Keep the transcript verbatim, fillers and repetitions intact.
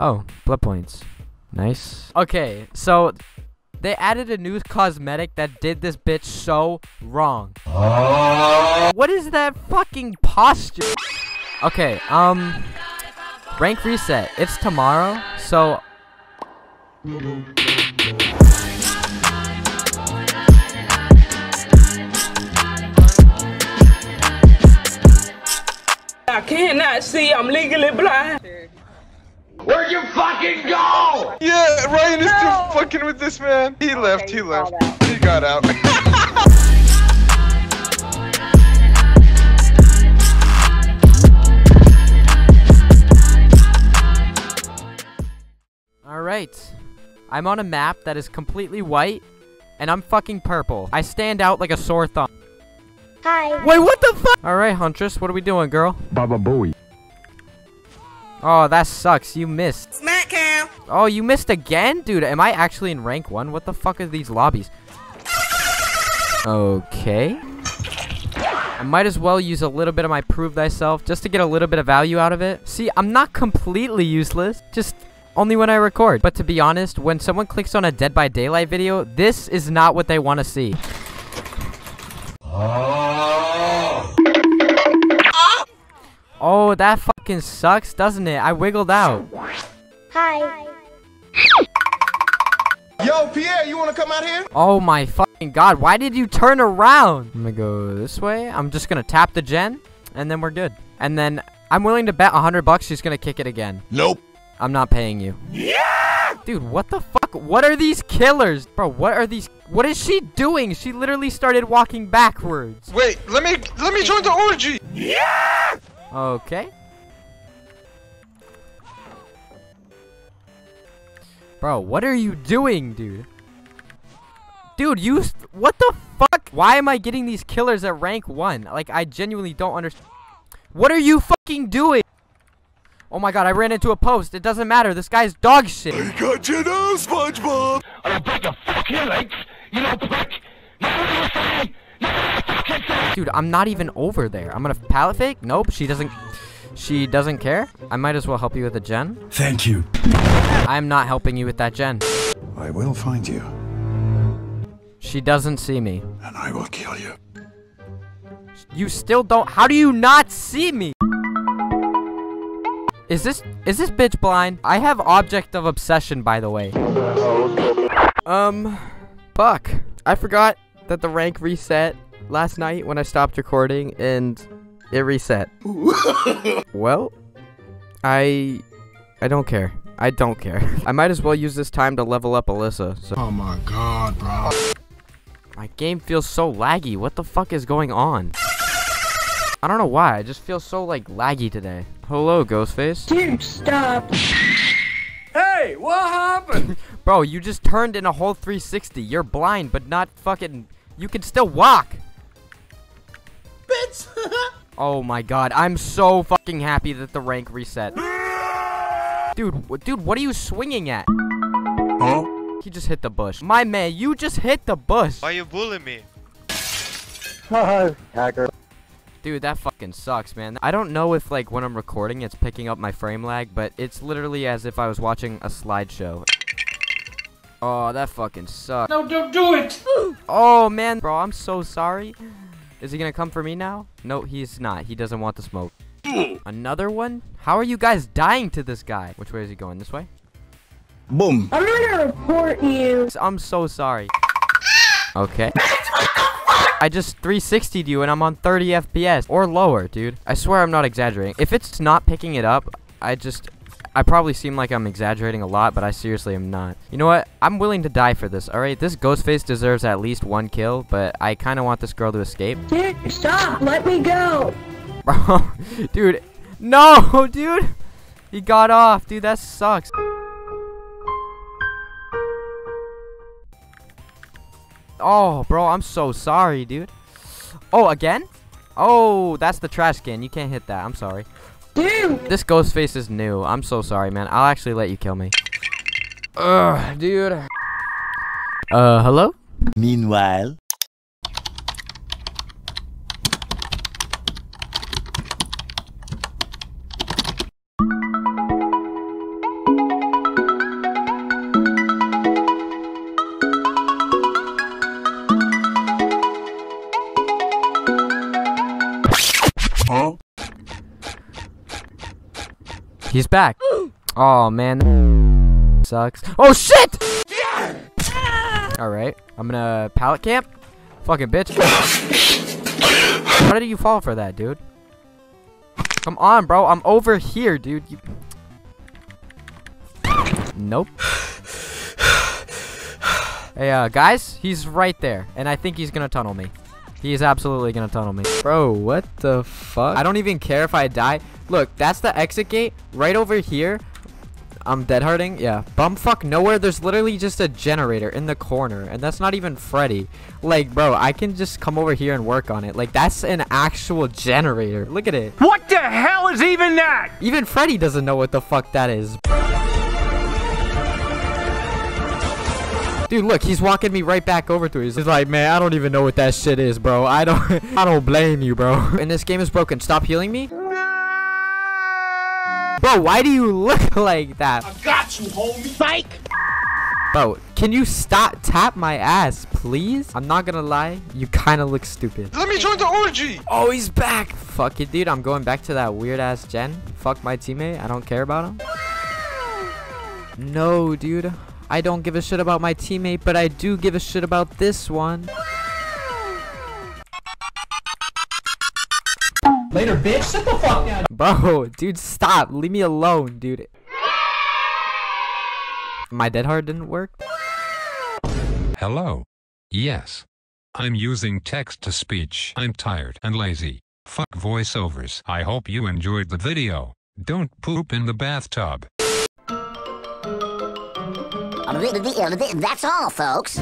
Oh, blood points. Nice. Okay, so they added a new cosmetic that did this bitch so wrong. Oh. What is that fucking posture? Okay, um, rank reset. It's tomorrow, so. I cannot see. I'm legally blind. Where'd you fucking go? Yeah, Ryan is no. still fucking with this man. He okay, left, he left. Out. He got out. Alright. I'm on a map that is completely white, and I'm fucking purple. I stand out like a sore thumb. Hi. Wait, what the fuck? Alright, Huntress, what are we doing, girl? Baba Booey. Oh, that sucks. You missed. Smack him. Oh, you missed again? Dude, am I actually in rank one? What the fuck are these lobbies? Okay. I might as well use a little bit of my prove thyself just to get a little bit of value out of it. See, I'm not completely useless. Just only when I record. But to be honest, when someone clicks on a Dead by Daylight video, this is not what they want to see. Oh, oh that fuck. Sucks, doesn't it? I wiggled out. Hi. Yo, Pierre, you wanna come out here? Oh my fucking god, why did you turn around? I'm gonna go this way. I'm just gonna tap the gen, and then we're good. And then I'm willing to bet a hundred bucks she's gonna kick it again. Nope. I'm not paying you. Yeah! Dude, what the fuck? What are these killers? Bro, what are these? What is she doing? She literally started walking backwards. Wait, let me let me join the orgy. Yeah! Okay. Bro, what are you doing, dude? Dude, you... What the fuck? Why am I getting these killers at rank one? Like, I genuinely don't understand. What are you fucking doing? Oh my god, I ran into a post. It doesn't matter. This guy's dog shit. I got you now, Spongebob. I'll break your fucking legs. You know, prick. Dude, I'm not even over there. I'm gonna pallet fake? Nope, she doesn't... She doesn't care. I might as well help you with a gen. Thank you. I'm not helping you with that gen. I will find you. She doesn't see me. And I will kill you. You still don't- How do you not see me? Is this- Is this bitch blind? I have object of obsession, by the way. Um, fuck. I forgot that the rank reset last night when I stopped recording and it reset. Well, I- I don't care. I don't care. I might as well use this time to level up Alyssa. So. Oh my god, bro. My game feels so laggy. What the fuck is going on? I don't know why. I just feel so, like, laggy today. Hello, Ghostface. Dude, stop. Hey, what happened? Bro, you just turned in a whole three sixty. You're blind, but not fucking... You can still walk. Bitch. Oh my god. I'm so fucking happy that the rank reset. Dude, dude, what are you swinging at? Oh? He just hit the bush. My man, you just hit the bush. Why are you bullying me? Hacker. Dude, that fucking sucks, man. I don't know if, like, when I'm recording, it's picking up my frame lag, but it's literally as if I was watching a slideshow. Oh, that fucking sucks. No, don't do it! Oh, man. Bro, I'm so sorry. Is he gonna come for me now? No, he's not. He doesn't want the smoke. Another one? How are you guys dying to this guy? Which way is he going? This way? Boom. I'm gonna report you. I'm so sorry. Okay. I just three sixty'd you and I'm on thirty F P S or lower, dude. I swear I'm not exaggerating. If it's not picking it up, I just... I probably seem like I'm exaggerating a lot, but I seriously am not. You know what? I'm willing to die for this, alright? This Ghostface deserves at least one kill, but I kind of want this girl to escape. Dude, stop! Let me go! Bro, dude, no, dude, he got off, dude, that sucks. Oh, bro, I'm so sorry, dude. Oh, again? Oh, that's the trash can. You can't hit that. I'm sorry. Dude, this Ghostface is new. I'm so sorry, man. I'll actually let you kill me. Ugh, dude. Uh, hello? Meanwhile. He's back. Oh man, sucks. Oh shit! Yeah! All right, I'm gonna pallet camp. Fucking bitch. Why did you fall for that, dude? Come on, bro. I'm over here, dude. You... Nope. Hey, uh, guys, he's right there, and I think he's gonna tunnel me. He's absolutely gonna tunnel me. Bro, what the fuck? I don't even care if I die. Look, that's the exit gate right over here. I'm deadhearting. Yeah. Bumfuck nowhere. There's literally just a generator in the corner, and that's not even Freddy. Like, bro, I can just come over here and work on it. Like, that's an actual generator. Look at it. What the hell is even that? Even Freddy doesn't know what the fuck that is. Dude, look, he's walking me right back over to it. He's like, man, I don't even know what that shit is, bro. I don't I don't blame you, bro. And this game is broken. Stop healing me. Bro, why do you look like that? I got you, homie. Psych! Bro, can you stop? Tap my ass, please? I'm not gonna lie. You kind of look stupid. Let me join the orgy. Oh, he's back. Fuck it, dude. I'm going back to that weird-ass gen. Fuck my teammate. I don't care about him. No, dude. I don't give a shit about my teammate, but I do give a shit about this one. Later, bitch. Shut the fuck down. Bro, dude, stop. Leave me alone, dude. My dead heart didn't work. Hello. Yes. I'm using text-to-speech. I'm tired and lazy. Fuck voiceovers. I hope you enjoyed the video. Don't poop in the bathtub. That's all, folks.